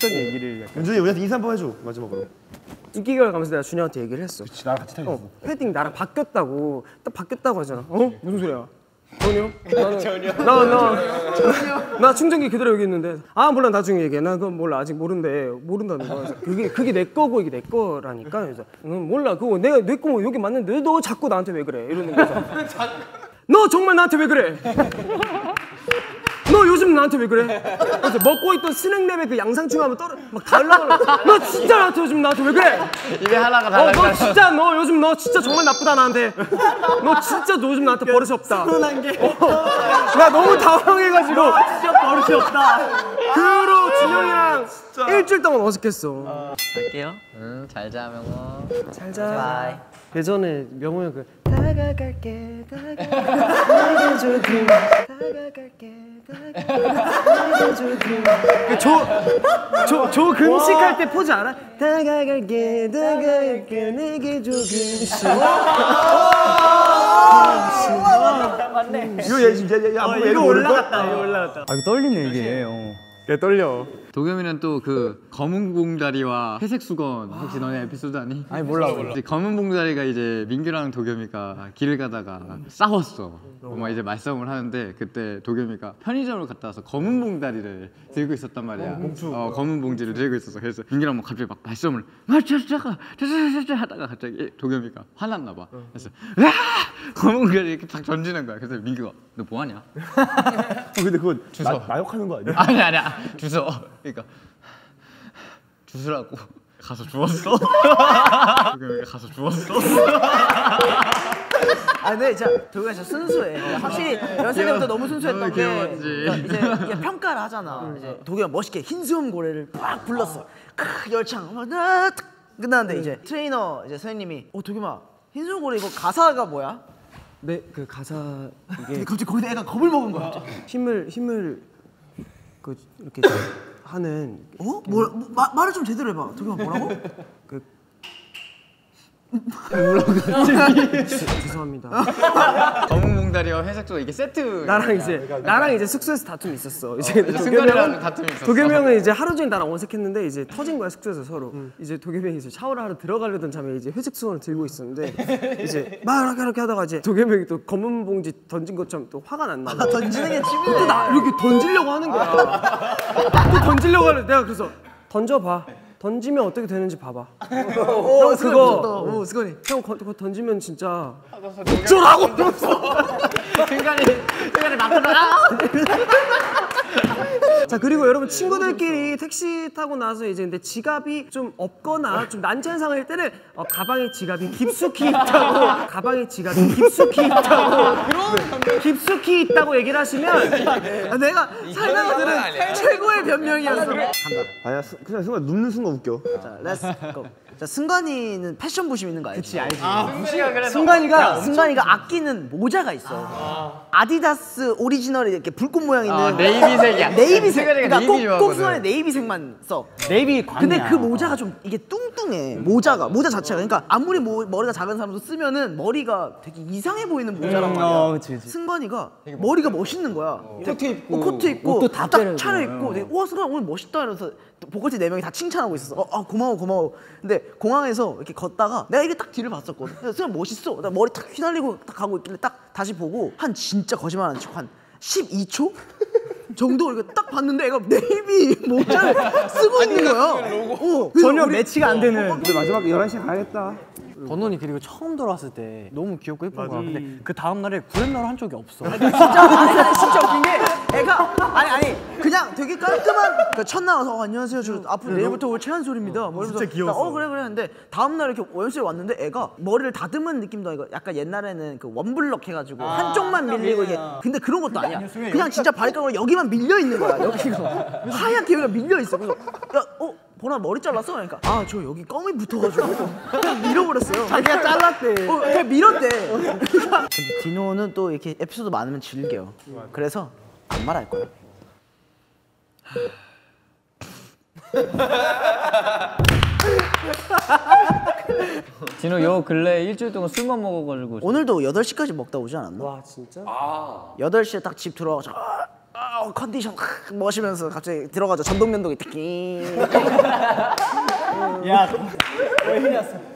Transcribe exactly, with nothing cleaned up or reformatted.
했던 어. 얘기를 약간. 준이 우리한테 인사 한번 해줘 마지막으로. 이 개월 가면서 내가 준이한테 얘기를 했어. 그치, 나랑 같이 타겠어. 어, 패딩 나랑 바뀌었다고. 딱 바뀌었다고 하잖아. 어? 무슨 소리야? 전혀? 나는, 전혀? 나, 나, 전혀? 나 충전기 그대로 여기 있는데 아 몰라 나중에 얘기해. 나 그건 몰라 아직 모른데 모른다는 거야. 그게, 그게 내 거고 이게 내 거라니까. 그래서 응, 몰라 그거 내가 내 거 여기 맞는데 너 자꾸 나한테 왜 그래 이러는 거야. 너 정말 나한테 왜 그래? 너 요즘 나한테 왜 그래? 그래서 먹고 있던 스낵랩에 그 양상추 하면 떨어 막 달라고. 너 진짜 나한테 요즘 나한테 왜 그래? 입에 하나가 달라. 어, 너 진짜 너 요즘 너 진짜 정말 나쁘다 나한테. 너 진짜 너 요즘 나한테 버릇이 없다. 서운한 게. 어, 나 너무 당황해가지고. 너 진짜 버릇이 없다. 그로 준영이랑 일주일 동안 어색했어. 갈게요. 응, 잘 자 명호. 잘 자. 바이. 예전에 명호 형 그. 다가갈게 다가갈게 다가갈게 다가갈게 저 저 금식할 때 포즈 알아? 다가갈게 다가갈게 내게 줘 금식 맞네. 이거 올라갔다 이거 올라갔다. 아 이거 떨리네 이게. 야 떨려. 도겸이는 또 그 검은 봉다리와 회색 수건 혹시 너네 에피소드 아니? 아니 몰라 몰라. 이제 검은 봉다리가 이제 민규랑 도겸이가 길을 가다가 싸웠어. 막 이제 말싸움을 하는데 그때 도겸이가 편의점으로 갔다 와서 검은 봉다리를 들고 있었단 말이야. 어 검은 봉지를 들고 있었어. 그래서 민규랑 막 갑자기 막 말싸움을 막자자가 자자자자 하다가 갑자기 도겸이가 화났나 봐. 그래서 으아! 검은 봉다리 이렇게 딱 던지는 거야. 그래서 민규가 너 뭐 하냐? 근데 그거 주워 나욕하는 거 아니야? 아니 아니야. 주워. 그러니까 주스라고 가서 주웠어. 가서 주웠어. 아 근데 진짜 도겸이가 진짜 순수해. 확실히 연습 때부터 너무 순수했던 게 그러니까 이제 평가를 하잖아. 이제 도겸이가 멋있게 흰수염 고래를 팍 불렀어. 크 열창 끝났는데 이제 트레이너 이제 선생님이 어 도겸아 흰수염 고래 이거 가사가 뭐야? 네 그 가사 이게 근데 갑자기 거기다 애가 겁을 먹은 거야. 힘을 힘을 그 이렇게. 하는 어? 뭐라, 뭐, 마, 말을 좀 제대로 해봐. 도겸아 뭐라고? 그... 뭐라고 했지? 죄송합니다. 검은 봉다리와 회색 조각 이게 세트. 나랑 이제 나랑 이제 숙소에서 다툼이 있었어. 이제 승관이랑 다툼이 있었어. 도겸이 형은 이제 하루 종일 나랑 어색했는데 이제 터진 거야 숙소에서 서로. 음. 이제 도겸이 형이 이제 샤워를 하러 들어가려던 잠에 이제 회색 수건을 들고 있었는데 이제 막 이렇게 이렇게 하다가 이제 도겸이 형이 또 검은 봉지 던진 것처럼 또 화가 났나 봐. 아, 던지는 게 취미네. 또 나 이렇게 던지려고 하는 거야. 아. 또 던지려고 하는데 내가 그래서 던져봐. 던지면 어떻게 되는지 봐봐. 오, 형 그거 오, 승관이 형 그거 던지면 진짜 어쩌라고! 승관이 승관이 막더라. 자 그리고 여러분 친구들끼리 택시 타고 나서 이제 근데 지갑이 좀 없거나 좀 난처한 상황일 때는 어, 가방에 지갑이 깊숙이 있다고 가방에 지갑이 깊숙이 있다고 깊숙이 있다고 얘기를 하시면 내가 살다가들은 최고의 변명이었어. 간다. 아야 그냥 순간 눕는 순간 웃겨. 자 렛츠 고. 자 승관이는 패션 부심 있는 거 알지? 그치 알지. 아, 승관이가 승관이가, 승관이가 아끼는 모자가 있어. 아. 아디다스 오리지널 이렇게 불꽃 모양 있는 아, 네이비색이야. 네이비색. 그러니까 꼭 수건에 네이비색만 써. 네이비 광이야. 근데 그 모자가 좀 이게 뚱뚱해. 모자가 모자 자체가 그러니까 아무리 모, 머리가 작은 사람도 쓰면은 머리가 되게 이상해 보이는 모자란 말이야. 음, 어, 그치, 그치. 승관이가 머리가 멋있는 거야. 코트 입고 어, 코트 입고 딱 차려입고 되게 우와 승관 오늘 멋있다 이러면서 보컬티 네 명이 다 칭찬하고 있었어. 어, 아 고마워 고마워. 근데 공항에서 이렇게 걷다가 내가 이게 딱 뒤를 봤었거든. 그냥 멋있어. 나 머리 탁 휘날리고 딱 가고 있길래 딱 다시 보고 한 진짜 거짓말 안 치고 한 십이 초 정도 이렇게 딱 봤는데 애가 네이비 모자를 쓰고 있는 거야. 어, 전혀 우리, 매치가 안 되는. 어, 근데 마지막 열한 시에 가야겠다. 버논이 그리고 처음 돌아왔을 때 너무 귀엽고 예쁜 거야. 근데 그 다음 날에 구렛나루 한 적이 없어. 아니, 진짜 아니, 진짜 웃긴 게 애가 아니 아니 그냥 되게 깔끔한 그러니까 첫 나와서 어, 안녕하세요 저 앞으로 내일부터 올 최한솔입니다. 어, 진짜 귀여웠어. 어 그래 그래 했는데 다음 날 이렇게 연습실 왔는데 애가 머리를 다듬은 느낌도 아니고 약간 옛날에는 그 원블럭 해가지고 아, 한쪽만 밀리고 이게 근데 그런 것도 아니야. 그냥 진짜 발가락으로 여기만 밀려 있는 거야. 여기가 하얗게 여기가 밀려 있어. 그래서 야 어. 보나 머리 잘랐어? 그러니까 아 저 여기 껌이 붙어가지고 그냥 밀어버렸어요. 자기가 잘랐대. 어, 그냥 밀었대. 근데 디노는 또 이렇게 에피소드 많으면 즐겨요. 그래서 안 말할 거야. 디노 요 근래 일주일 동안 술만 먹어가지고 오늘도 여덟 시까지 먹다 오지 않았나? 와 진짜? 아 여덟 시에 딱 집 들어와서 아, 와우 컨디션 멋이면서 갑자기 들어가죠. 전동면도기 특히. 야, 왜 흘렸어?